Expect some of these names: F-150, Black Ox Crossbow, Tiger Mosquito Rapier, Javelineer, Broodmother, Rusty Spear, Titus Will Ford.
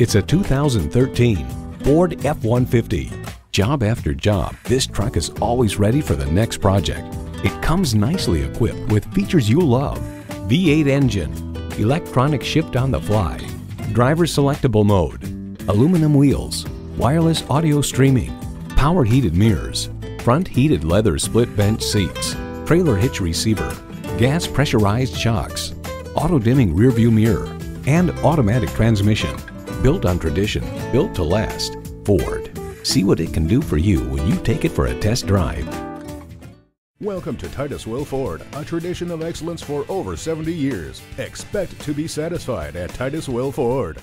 It's a 2013 Ford F-150. Job after job, this truck is always ready for the next project. It comes nicely equipped with features you love. V8 engine, electronic shift on the fly, driver selectable mode, aluminum wheels, wireless audio streaming, power heated mirrors, front heated leather split bench seats, trailer hitch receiver, gas pressurized shocks, auto dimming rear view mirror, and automatic transmission. Built on tradition, built to last. Ford. See what it can do for you when you take it for a test drive. Welcome to Titus Will Ford, a tradition of excellence for over 70 years. Expect to be satisfied at Titus Will Ford.